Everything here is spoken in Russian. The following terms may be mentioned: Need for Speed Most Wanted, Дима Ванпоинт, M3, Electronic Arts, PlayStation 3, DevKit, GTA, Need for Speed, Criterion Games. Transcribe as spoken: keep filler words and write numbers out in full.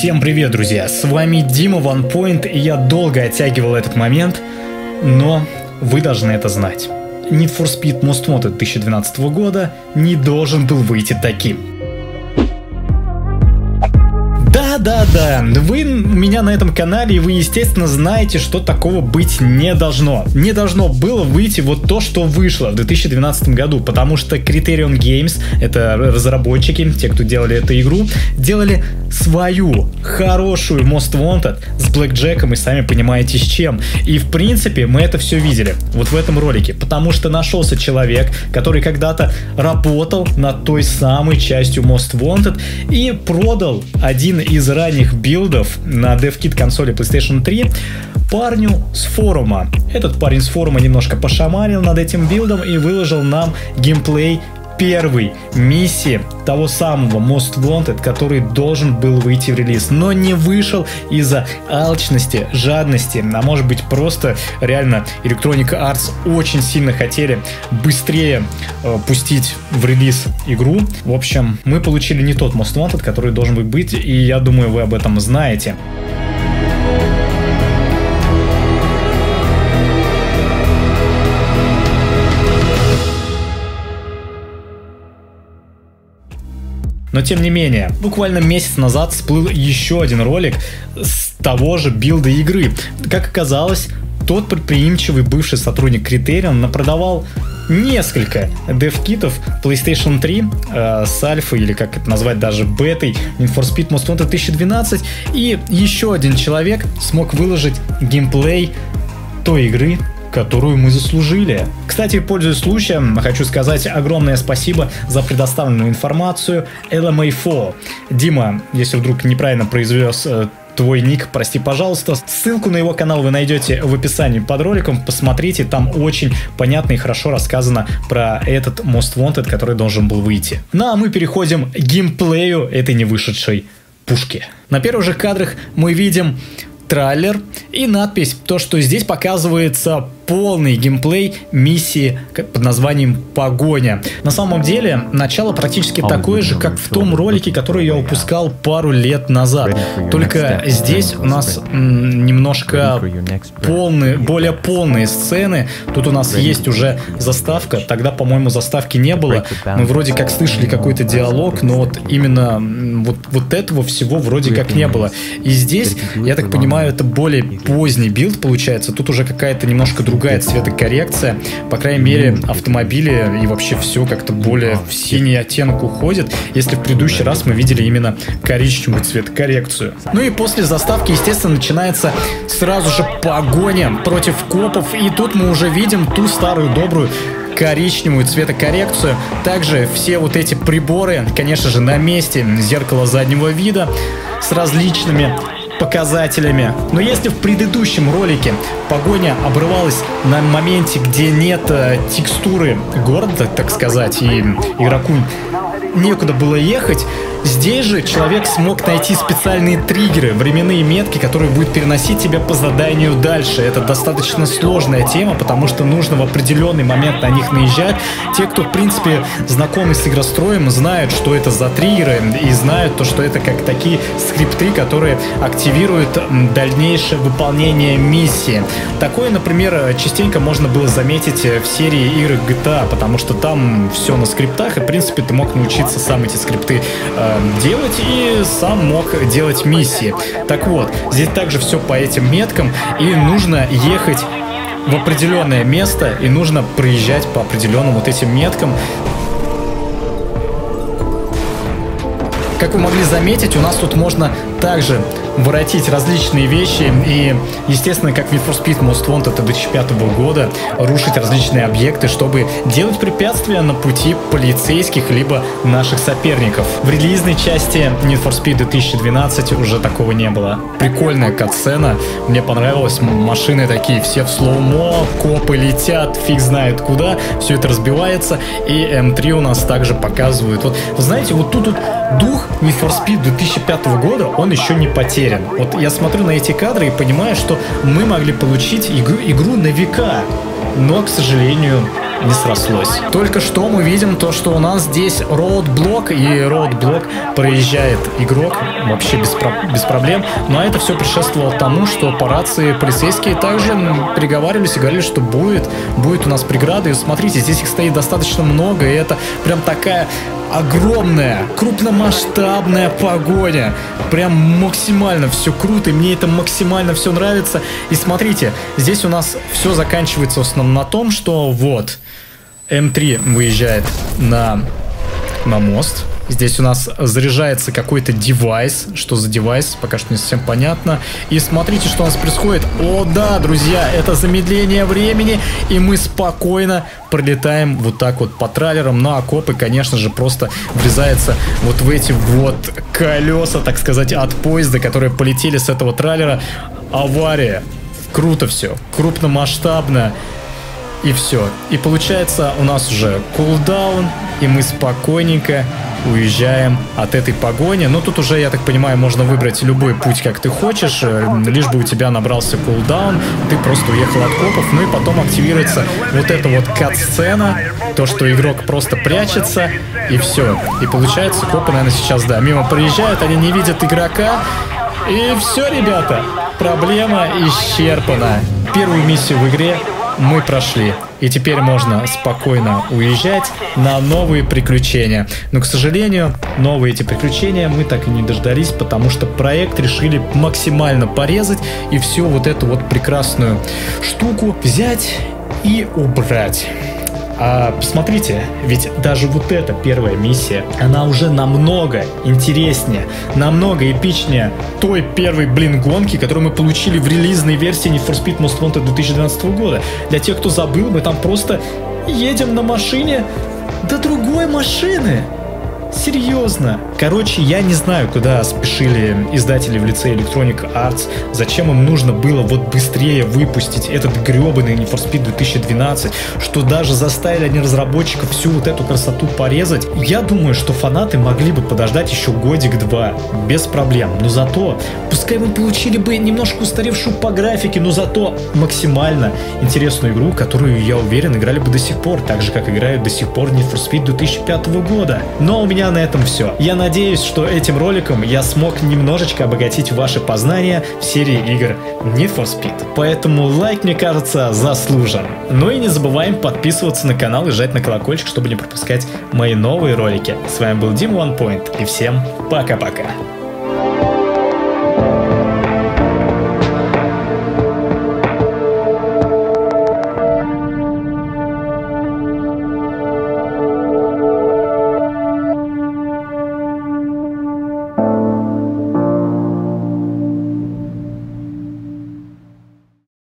Всем привет, друзья! С вами Дима Ванпоинт, и я долго оттягивал этот момент, но вы должны это знать. Need for Speed Most Wanted две тысячи двенадцатого года не должен был выйти таким. Да-да-да, вы меня на этом канале, и вы, естественно, знаете, что такого быть не должно. Не должно было выйти вот то, что вышло в две тысячи двенадцатом году, потому что Criterion Games, это разработчики, те, кто делали эту игру, делали свою хорошую Most Wanted с блэкджеком и сами понимаете с чем. И, в принципе, мы это все видели вот в этом ролике, потому что нашелся человек, который когда-то работал над той самой частью Most Wanted и продал один из из ранних билдов на DevKit консоли PlayStation три парню с форума. Этот парень с форума немножко пошаманил над этим билдом и выложил нам геймплей первой миссии того самого Most Wanted, который должен был выйти в релиз, но не вышел из-за алчности, жадности, а может быть просто реально Electronic Arts очень сильно хотели быстрее э, пустить в релиз игру. В общем, мы получили не тот Most Wanted, который должен был быть, и я думаю, вы об этом знаете. Но тем не менее, буквально месяц назад всплыл еще один ролик с того же билда игры. Как оказалось, тот предприимчивый бывший сотрудник Criterion напродавал несколько дев-китов PlayStation три э, с альфой, или как это назвать, даже бетой, Need for Speed Most Wanted две тысячи двенадцать, и еще один человек смог выложить геймплей той игры, которую мы заслужили. Кстати, пользуясь случаем, хочу сказать огромное спасибо за предоставленную информацию эл эм а эф о. Дима, если вдруг неправильно произвез э, твой ник, прости, пожалуйста. Ссылку на его канал вы найдете в описании под роликом. Посмотрите, там очень понятно и хорошо рассказано про этот Most Wanted, который должен был выйти. Ну а мы переходим к геймплею этой не вышедшей пушки. На первых же кадрах мы видим трейлер и надпись, то что здесь показывается полный геймплей миссии под названием «Погоня». На самом деле, начало практически такое же, как в том ролике, который я упускал пару лет назад. Только здесь у нас м, немножко полные, более полные сцены. Тут у нас есть уже заставка. Тогда, по-моему, заставки не было. Мы вроде как слышали какой-то диалог, но вот именно вот, вот этого всего вроде как не было. И здесь, я так понимаю, это более поздний билд получается. Тут уже какая-то немножко другая цветокоррекция, по крайней мере автомобили и вообще все как-то более в синий оттенок уходит, если в предыдущий раз мы видели именно коричневую цветокоррекцию. Ну и после заставки, естественно, начинается сразу же погоня против копов, и тут мы уже видим ту старую добрую коричневую цветокоррекцию. Также все вот эти приборы, конечно же, на месте, зеркало заднего вида с различными показателями. Но если в предыдущем ролике погоня обрывалась на моменте, где нет э, текстуры города, так сказать, и игроку некуда было ехать, здесь же человек смог найти специальные триггеры, временные метки, которые будут переносить тебя по заданию дальше. Это достаточно сложная тема, потому что нужно в определенный момент на них наезжать. Те, кто, в принципе, знакомы с игростроем, знают, что это за триггеры, и знают то, что это как такие скрипты, которые активируют дальнейшее выполнение миссии. Такое, например, частенько можно было заметить в серии игр джи ти эй, потому что там все на скриптах, и, в принципе, ты мог научиться сам эти скрипты делать и сам мог делать миссии. Так вот, здесь также все по этим меткам, и нужно ехать в определенное место, и нужно проезжать по определенным вот этим меткам. Как вы могли заметить, у нас тут можно также воротить различные вещи и, естественно, как в Need for Speed Most Wanted две тысячи пятого года, рушить различные объекты, чтобы делать препятствия на пути полицейских либо наших соперников. В релизной части Need for Speed две тысячи двенадцать уже такого не было. Прикольная катсцена, мне понравилось, машины такие все в слоумо, копы летят, фиг знает куда, все это разбивается, и эм три у нас также показывают. Вот, вы знаете, вот тут вот дух Need for Speed две тысячи пятого года, он еще не потерян. Вот я смотрю на эти кадры и понимаю, что мы могли получить игру, игру на века, но, к сожалению, не срослось. Только что мы видим то, что у нас здесь роудблок, и роудблок проезжает игрок вообще без, про без проблем. Но это все предшествовало тому, что по рации полицейские также переговаривались и говорили, что будет, будет у нас преграда. И смотрите, здесь их стоит достаточно много, и это прям такая огромная, крупномасштабная погоня. Прям максимально все круто, и мне это максимально все нравится. И смотрите, здесь у нас все заканчивается в основном на том, что вот эм три выезжает на, на мост. Здесь у нас заряжается какой-то девайс. Что за девайс, пока что не совсем понятно. И смотрите, что у нас происходит. О да, друзья, это замедление времени. И мы спокойно пролетаем вот так вот по траллерам на окопы. Конечно же, просто врезается вот в эти вот колеса, так сказать, от поезда, которые полетели с этого траллера. Авария. Круто все. Крупномасштабно. И все. И получается у нас уже кулдаун. И мы спокойненько уезжаем от этой погони. Но тут уже, я так понимаю, можно выбрать любой путь, как ты хочешь, лишь бы у тебя набрался кулдаун, ты просто уехал от копов. Ну и потом активируется вот эта вот кат-сцена, то, что игрок просто прячется, и все. И получается, копы, наверное, сейчас, да, мимо проезжают, они не видят игрока. И все, ребята, проблема исчерпана. Первую миссию в игре мы прошли. И теперь можно спокойно уезжать на новые приключения. Но, к сожалению, новые эти приключения мы так и не дождались, потому что проект решили максимально порезать и всю вот эту вот прекрасную штуку взять и убрать. А посмотрите, ведь даже вот эта первая миссия, она уже намного интереснее, намного эпичнее той первой, блин, гонки, которую мы получили в релизной версии Need for Speed Most Wanted две тысячи двенадцатого года. Для тех, кто забыл, мы там просто едем на машине до другой машины. Серьезно. Короче, я не знаю, куда спешили издатели в лице Electronic Arts, зачем им нужно было вот быстрее выпустить этот гребаный Need for Speed две тысячи двенадцать, что даже заставили они разработчиков всю вот эту красоту порезать. Я думаю, что фанаты могли бы подождать еще годик-два, без проблем. Но зато, пускай мы получили бы немножко устаревшую по графике, но зато максимально интересную игру, которую, я уверен, играли бы до сих пор, так же, как играют до сих пор Need for Speed две тысячи пятого года. Но у меня на этом все. Я надеюсь, что этим роликом я смог немножечко обогатить ваши познания в серии игр Need for Speed. Поэтому лайк, мне кажется, заслужен. Ну и не забываем подписываться на канал и жать на колокольчик, чтобы не пропускать мои новые ролики. С вами был Дим One Point, и всем пока-пока.